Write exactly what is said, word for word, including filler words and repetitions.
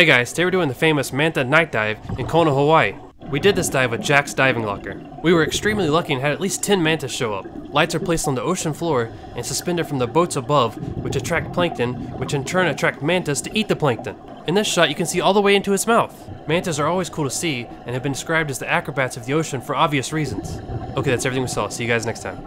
Hey guys, today we're doing the famous Manta night dive in Kona, Hawaii. We did this dive with Jack's Diving Locker. We were extremely lucky and had at least ten mantas show up. Lights are placed on the ocean floor and suspended from the boats above, which attract plankton, which in turn attract mantas to eat the plankton. In this shot you can see all the way into its mouth. Mantas are always cool to see and have been described as the acrobats of the ocean for obvious reasons. Okay, that's everything we saw. See you guys next time.